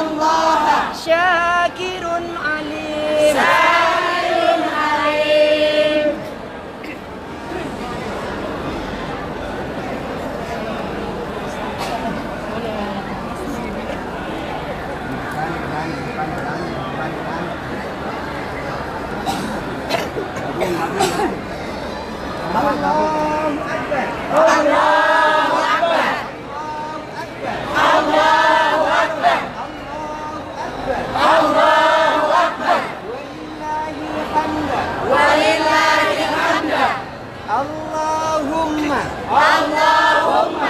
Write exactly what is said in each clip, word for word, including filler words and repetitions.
الله شاكر عليم سائل عليم. اللهم أكبر الله أكبر الله أكبر الله أكبر ولله الحمد ولله الحمد. اللهم اللهم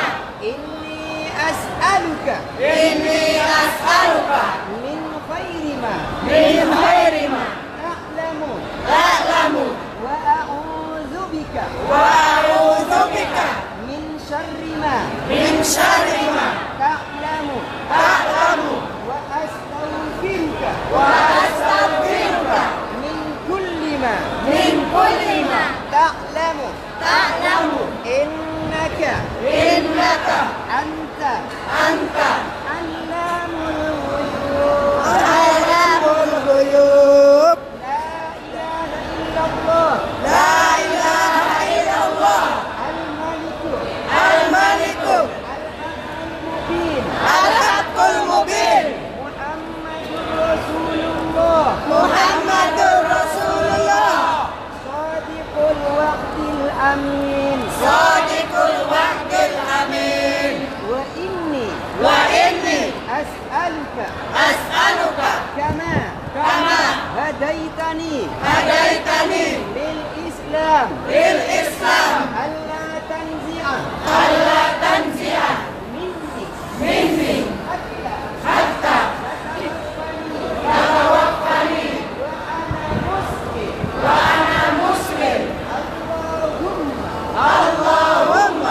إني أسألك إني أسألك من خير ما من خير ما أعلم أعلم وأعوذ بك وأعوذ بك من شر ما من شر ما تعلم تعلم وأستغفرك وأستغفرك من كل ما من كل ما تعلم تعلم إنك إنك أنت أنت علام الغيوب علام الغيوب. لا إله إلا الله لا إله إلا الله الملك الملك الحق المبين محمد رسول الله محمد رسول الله صادق الوعد الأمين صادق الوعد الأمين. وإني وإني أسألك أسألك كما كما هديتني هديتني للإسلام للإسلام ألا تنزع ألا تنزع مني مني حتى حتى تتوفني وأنا مسلم وأنا مسلم. اللهم اللهم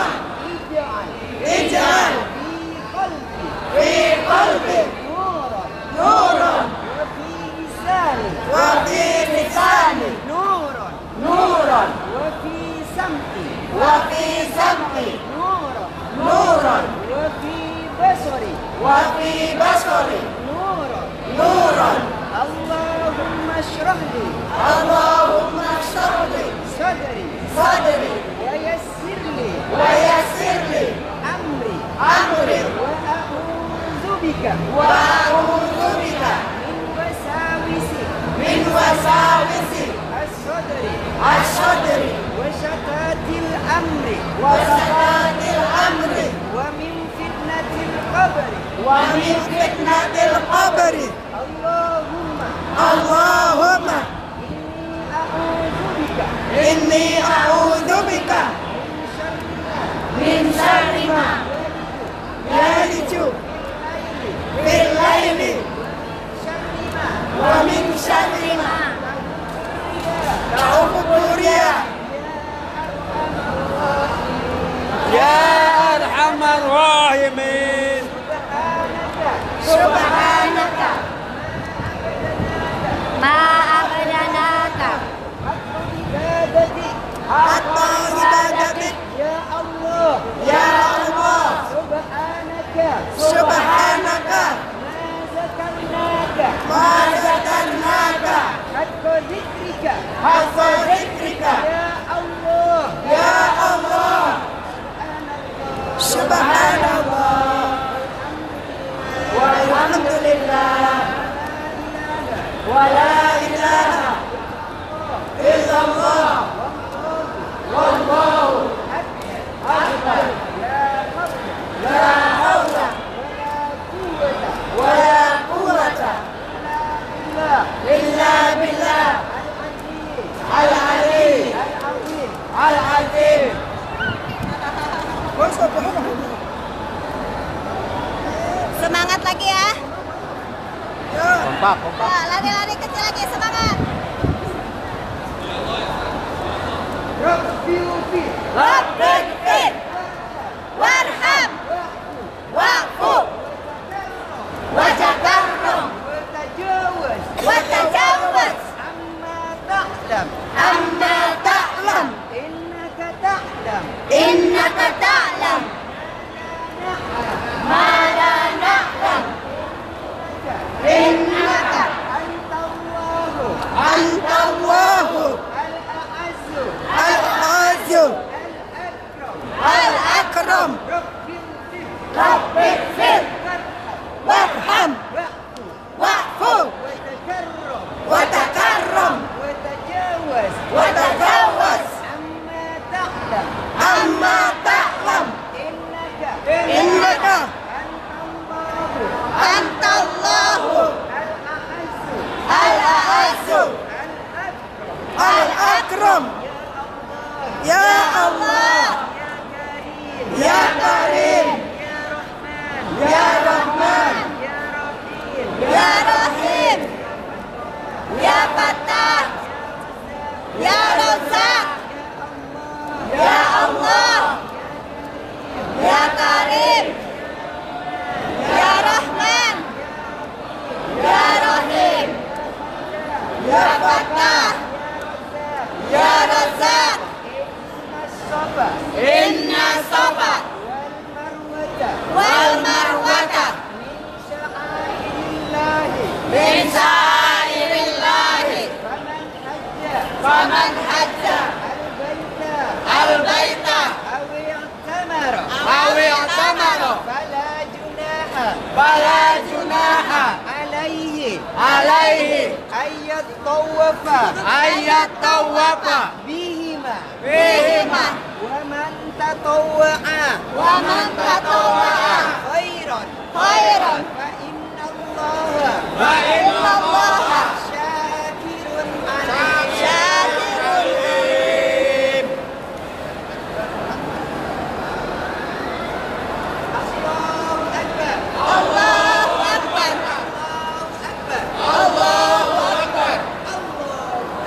اجعل اجعل في قلبي في قلبي نورا نورا وفي لساني وفي لساني نورا نورا وفي سمعي وفي سمعي نورا نورا وفي بصري وفي بصري نورا نورا. اللهم اشرح لي اللهم اشرح لي صدري صدري ويسر لي ويسر لي أمري أمري وأعوذ بك وأعوذ بك من وساوس من وساوس الصدر الصدر وشتات الأمر وشتات الأمر ومن فتنة القبر ومن فتنة القبر. اللهم اللهم إني أعوذ بك من شر ما يلج في الليل ومن شر ما تعقد رياح يا أرحم الراحمين. سبحانك ما أغناك حتى عبادتك يا الله يا الله. سبحانك سبحانك ما ذكرناك حق ذكرك حق ذكرك يا الله يا الله. سبحان الله والحمد لله ولا إله إلا الله والله أكبر. لا حول ولا قوة إلا بالله العلي العظيم. Semangat lagi ya. Kompak, kompak. Lari-lari kecil lagi, semangat. Rabbik fit warham wa'fu wajakarrom watajawaz watajawaz amma ta'lam amma ta'lam innaka ta'lam innaka ta'lam ma la na'lam فلا جناح عليه عليه أن يطوف أن يطوف بهما بهما ومن تطوع ومن تطوع خيرا خيرا فإن الله فإن الله شاكر عليم شاكر عليم. الله أكبر الله أكبر الله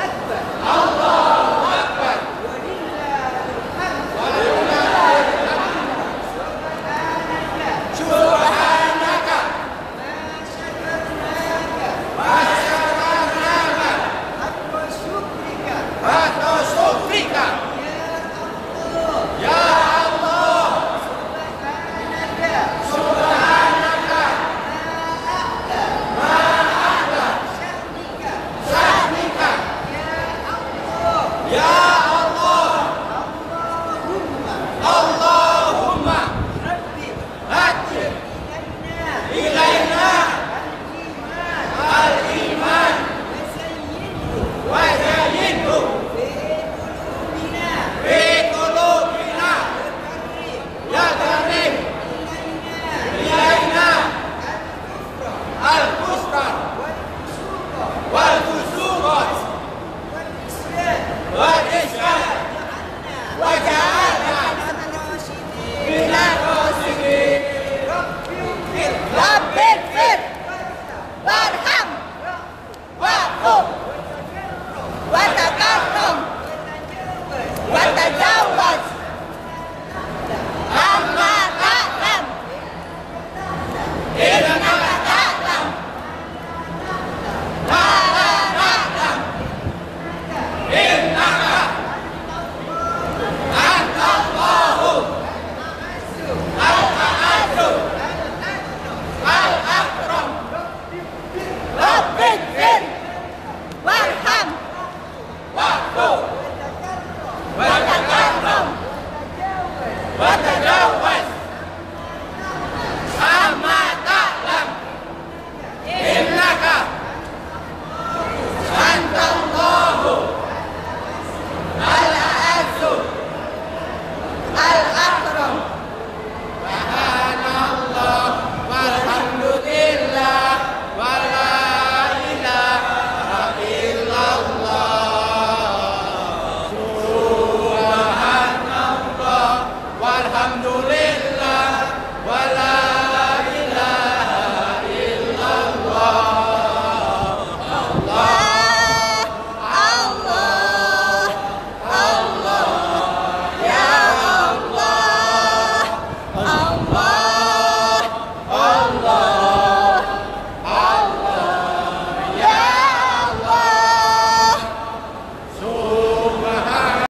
أكبر الله أكبر الله أكبر الله Alhamdulillah.